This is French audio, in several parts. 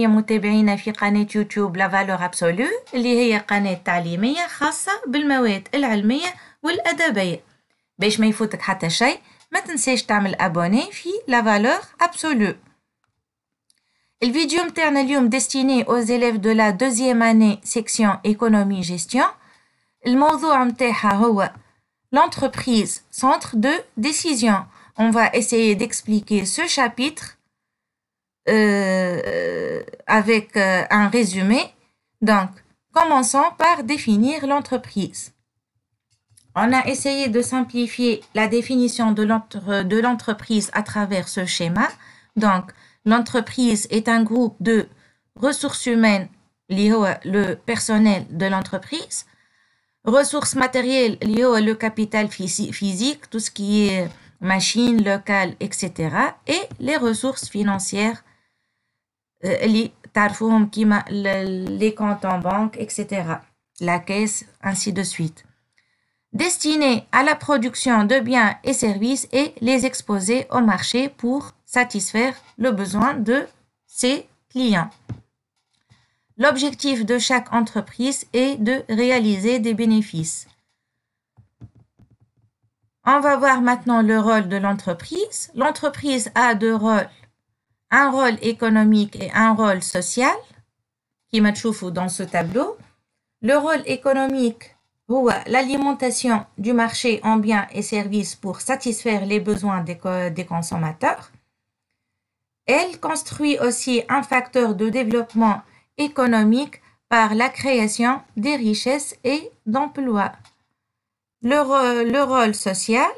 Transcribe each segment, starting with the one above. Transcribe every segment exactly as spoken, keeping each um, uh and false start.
يا متابعينا في قناة يوتيوب لا فالور ابسولو اللي هي قناة تعليمية خاصة بالمواد العلمية والأدبية. باش ما يفوتك حتى شيء ما تنساش تعمل ابوني في لا فالور ابسولو. الفيديو متاعنا اليوم ديستيني aux élèves de la deuxième année section économie gestion. الموضوع متاعها هو l'entreprise centre de décision. On va essayer d'expliquer ce chapitre Euh, avec euh, un résumé. Donc, commençons par définir l'entreprise. On a essayé de simplifier la définition de l'entreprise à travers ce schéma. Donc, l'entreprise est un groupe de ressources humaines, liées au le personnel de l'entreprise, ressources matérielles, liées au le capital physique, tout ce qui est machine, local, et cetera, et les ressources financières, les tarfoum, les comptes en banque, et cetera, la caisse, ainsi de suite. Destinés à la production de biens et services et les exposer au marché pour satisfaire le besoin de ses clients. L'objectif de chaque entreprise est de réaliser des bénéfices. On va voir maintenant le rôle de l'entreprise. L'entreprise a deux rôles. Un rôle économique et un rôle social, qui me trouve dans ce tableau. Le rôle économique, c'est l'alimentation du marché en biens et services pour satisfaire les besoins des, des consommateurs. Elle construit aussi un facteur de développement économique par la création des richesses et d'emplois. Le, le rôle social,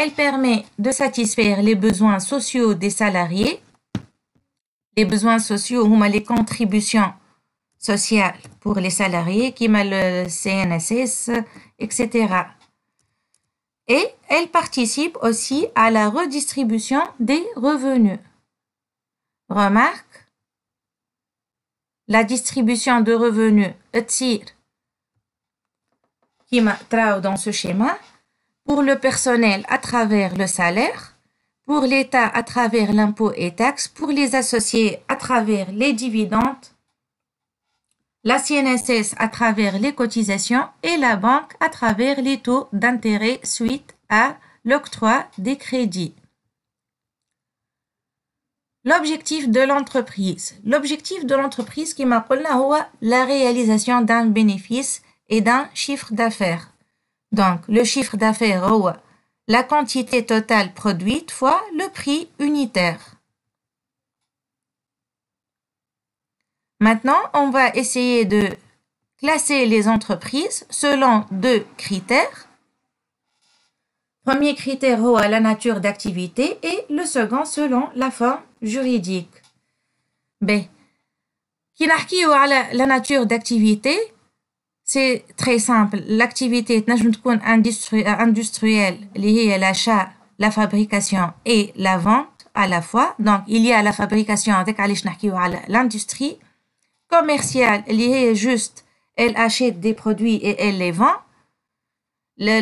elle permet de satisfaire les besoins sociaux des salariés. Les besoins sociaux, les contributions sociales pour les salariés, qui m'a le C N S S, et cetera. Et elle participe aussi à la redistribution des revenus. Remarque, la distribution de revenus, qui m'a trau dans ce schéma, pour le personnel à travers le salaire, pour l'État à travers l'impôt et taxes, pour les associés à travers les dividendes, la C N S S à travers les cotisations et la banque à travers les taux d'intérêt suite à l'octroi des crédits. L'objectif de l'entreprise. L'objectif de l'entreprise qui m'a dit là, la réalisation d'un bénéfice et d'un chiffre d'affaires. Donc, le chiffre d'affaires, oh, la quantité totale produite fois le prix unitaire. Maintenant, on va essayer de classer les entreprises selon deux critères. Premier critère, oh, la nature d'activité, et le second selon la forme juridique. B. Qui نحكيو على la nature d'activité. C'est très simple. L'activité industrielle, liée l'achat, la fabrication et la vente à la fois. Donc, il y a la fabrication, l'industrie. Commerciale, liée juste, elle achète des produits et elle les vend.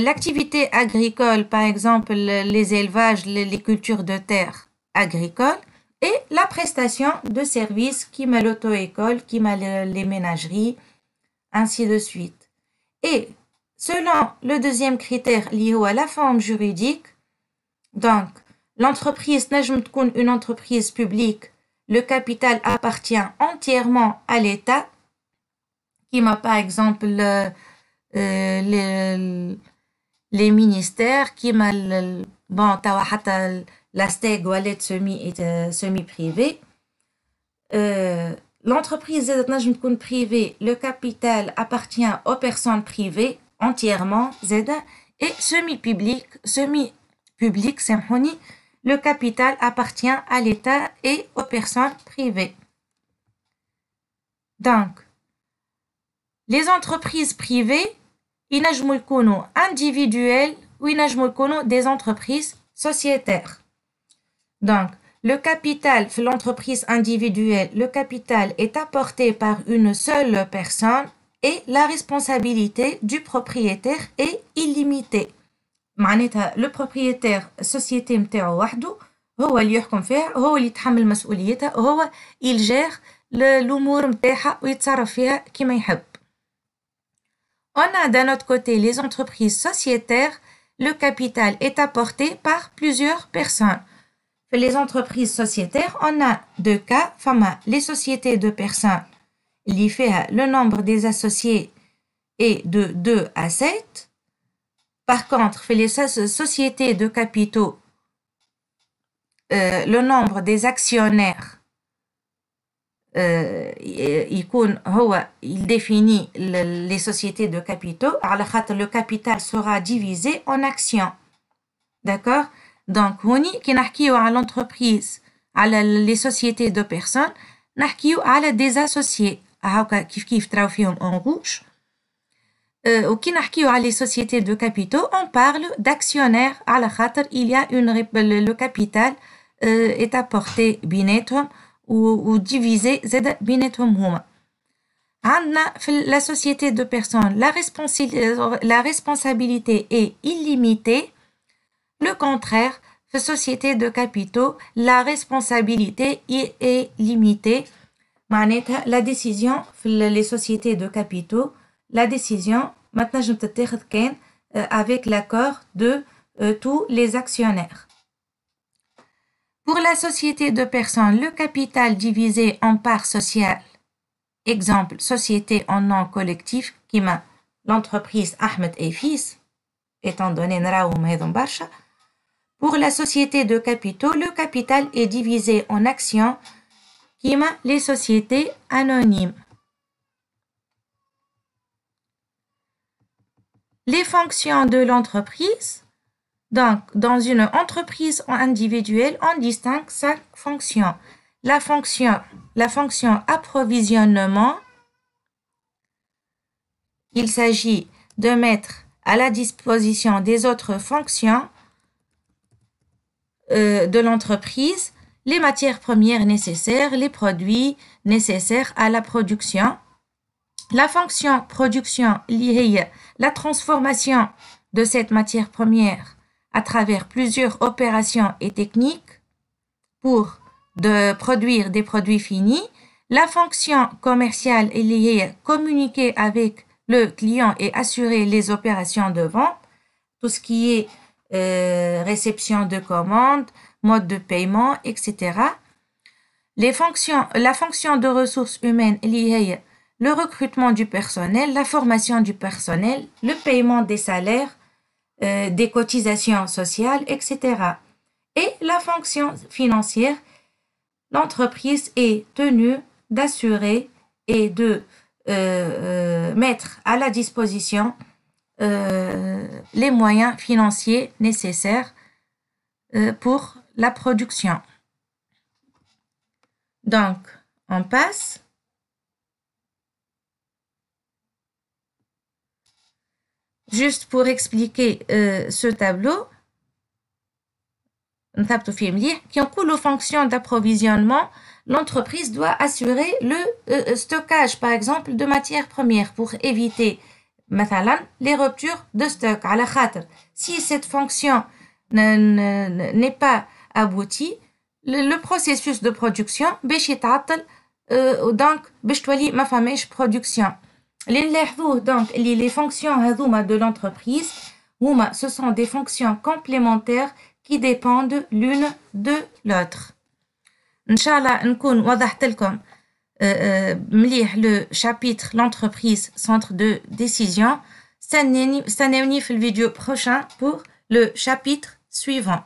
L'activité agricole, par exemple, les élevages, les cultures de terre agricoles. Et la prestation de services, qui m'a l'auto-école, qui m'a les ménageries, ainsi de suite. Et selon le deuxième critère lié à la forme juridique, donc l'entreprise najmtkoun une entreprise publique, le capital appartient entièrement à l'État, qui m'a par exemple euh, les, les ministères, qui m'a bon, la S T E G ou l'aide semi-privée. Euh, L'entreprise de privée, le capital appartient aux personnes privées entièrement, et semi-public, semi-public, le capital appartient à l'État et aux personnes privées. Donc, les entreprises privées, inajmoulkounou individuelles ou inajmoulkounou des entreprises sociétaires. Donc, le capital, l'entreprise individuelle, le capital est apporté par une seule personne et la responsabilité du propriétaire est illimitée. Le propriétaire, société, هو اللي يحكم فيها، هو اللي يتحمل مسؤوليتها، هو يلجأ للأمور متاحة ويتصرف فيها كما يحب. On a d'un autre côté les entreprises sociétaires, le capital est apporté par plusieurs personnes. Les entreprises sociétaires, on a deux cas, enfin, les sociétés de personnes, il fait le nombre des associés est de deux à sept. Par contre, les sociétés de capitaux, euh, le nombre des actionnaires, euh, il définit les sociétés de capitaux, le capital sera divisé en actions. D'accord ? Donc, quand on parle de l'entreprise, les sociétés de personnes, on parle des associés, qui travaillent en rouge. Et quand on parle des sociétés de capitaux, on parle d'actionnaires, il y a une, le capital euh, est apporté بيناتهم ou, ou divisé بيناتهم هما. On a la société de personnes, la, responsi la responsabilité est illimitée. Le contraire, la société de capitaux, la responsabilité est limitée. La décision, les sociétés de capitaux, la décision, maintenant je te tiens avec l'accord de euh, tous les actionnaires. Pour la société de personnes, le capital divisé en parts sociales, exemple, société en nom collectif, qui m'a l'entreprise Ahmed et Fils, étant donné Nraoum et Dombarcha. Pour la société de capitaux, le capital est divisé en actions, qui m'a les sociétés anonymes. Les fonctions de l'entreprise. Donc, dans une entreprise individuelle, on distingue cinq fonctions. La fonction, la fonction approvisionnement, il s'agit de mettre à la disposition des autres fonctions de l'entreprise, les matières premières nécessaires, les produits nécessaires à la production. La fonction production liée à la transformation de cette matière première à travers plusieurs opérations et techniques pour de produire des produits finis. La fonction commerciale est liée à communiquer avec le client et assurer les opérations de vente, tout ce qui est Euh, réception de commandes, mode de paiement, et cetera. Les fonctions, la fonction de ressources humaines liée le recrutement du personnel, la formation du personnel, le paiement des salaires, euh, des cotisations sociales, et cetera. Et la fonction financière, l'entreprise est tenue d'assurer et de euh, euh, mettre à la disposition Euh, les moyens financiers nécessaires euh, pour la production. Donc, on passe. Juste pour expliquer euh, ce tableau, on tape tout film lire, qui en coule aux fonctions d'approvisionnement, l'entreprise doit assurer le euh, stockage, par exemple, de matières premières pour éviter les ruptures de stock. Si cette fonction n'est pas aboutie, le processus de production euh, donc production. Donc les fonctions de l'entreprise, ce sont des fonctions complémentaires qui dépendent l'une de l'autre. Inch'Allah, Euh, euh, le chapitre l'entreprise centre de décision. Ça n'est ni le vidéo prochain pour le chapitre suivant.